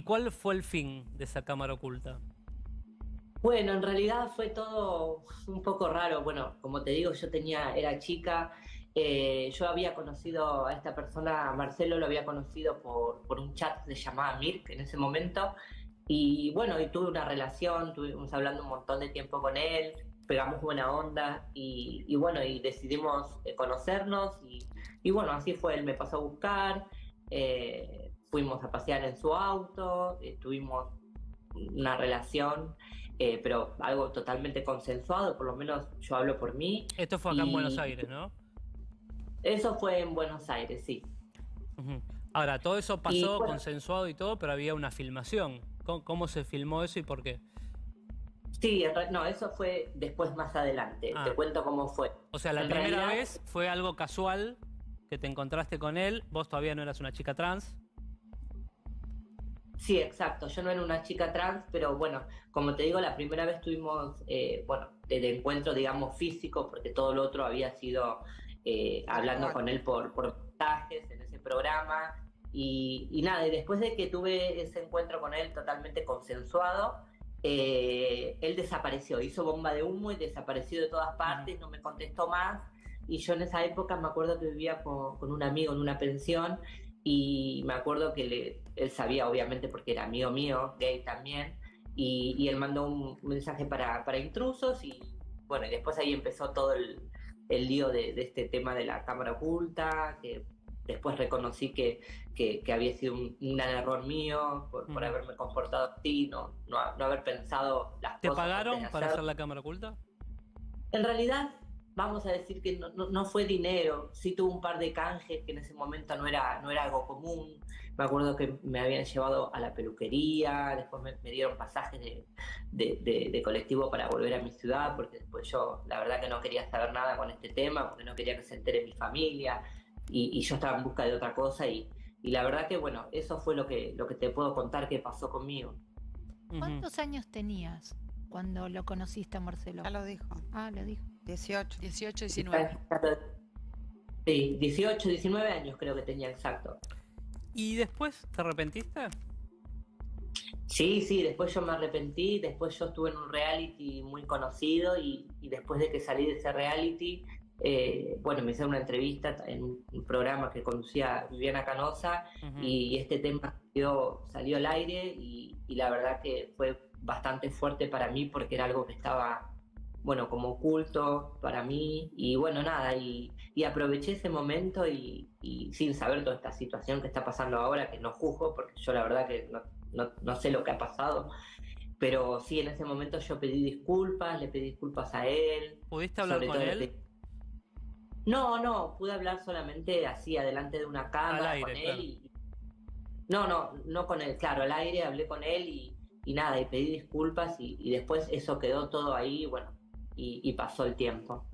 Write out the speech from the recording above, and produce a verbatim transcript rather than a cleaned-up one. ¿Y cuál fue el fin de esa cámara oculta? Bueno, en realidad fue todo un poco raro. Bueno, como te digo, yo tenía, era chica. Eh, yo había conocido a esta persona, a Marcelo, lo había conocido por, por un chat que se llamaba Mirk en ese momento. Y bueno, y tuve una relación, estuvimos hablando un montón de tiempo con él, pegamos buena onda y, y bueno, y decidimos conocernos. Y, y bueno, así fue, él me pasó a buscar, eh, fuimos a pasear en su auto, eh, tuvimos una relación, eh, pero algo totalmente consensuado, por lo menos yo hablo por mí. Esto fue acá y... en Buenos Aires, ¿no? Eso fue en Buenos Aires, sí. Uh-huh. Ahora, todo eso pasó y, bueno, consensuado y todo, pero había una filmación. ¿Cómo, cómo se filmó eso y por qué? Sí, no, eso fue después, más adelante. Ah. Te cuento cómo fue. O sea, la en primera realidad... vez fue algo casual que te encontraste con él. Vos todavía no eras una chica trans. Sí, exacto. Yo no era una chica trans, pero bueno, como te digo, la primera vez tuvimos, eh, bueno, el encuentro, digamos, físico, porque todo lo otro había sido eh, hablando con él por, por mensajes en ese programa. Y, y nada, y después de que tuve ese encuentro con él totalmente consensuado, eh, él desapareció, hizo bomba de humo y desapareció de todas partes, no me contestó más. Y yo en esa época me acuerdo que vivía con, con un amigo en una pensión. Y me acuerdo que le, él sabía, obviamente, porque era amigo mío, gay también, y, y él mandó un mensaje para, para intrusos, y bueno, y después ahí empezó todo el, el lío de, de este tema de la cámara oculta, que después reconocí que, que, que había sido un, un gran error mío por, mm. por haberme comportado así, no, no, no haber pensado las ¿Te cosas. ¿Te pagaron para hacer la cámara oculta? En realidad... Vamos a decir que no, no, no fue dinero, sí tuve un par de canjes que en ese momento no era, no era algo común. Me acuerdo que me habían llevado a la peluquería, después me, me dieron pasajes de, de, de, de colectivo para volver a mi ciudad, porque después yo la verdad que no quería saber nada con este tema, porque no quería que se entere mi familia y, y yo estaba en busca de otra cosa y, y la verdad que bueno, eso fue lo que, lo que te puedo contar que pasó conmigo. ¿Cuántos años tenías cuando lo conociste a Marcelo? Ya lo dijo. Ah, lo dijo. dieciocho, diecinueve. Sí, dieciocho, diecinueve años creo que tenía, exacto. ¿Y después te arrepentiste? Sí, sí, después yo me arrepentí, después yo estuve en un reality muy conocido y, y después de que salí de ese reality, eh, bueno, me hicieron una entrevista en un programa que conducía Viviana Canosa. Uh-huh. y, y este tema salió, salió al aire y, y la verdad que fue bastante fuerte para mí porque era algo que estaba... bueno, como oculto para mí, y bueno, nada, y, y aproveché ese momento y, y sin saber toda esta situación que está pasando ahora, que no juzgo, porque yo la verdad que no, no, no sé lo que ha pasado, pero sí, en ese momento yo pedí disculpas, le pedí disculpas a él. ¿Pudiste hablar con él? Le... No, no, pude hablar solamente así, adelante de una cámara, con él. Claro. Y... No, no, no con él, claro, al aire hablé con él y, y nada, y pedí disculpas y, y después eso quedó todo ahí, bueno, Y, y pasó el tiempo.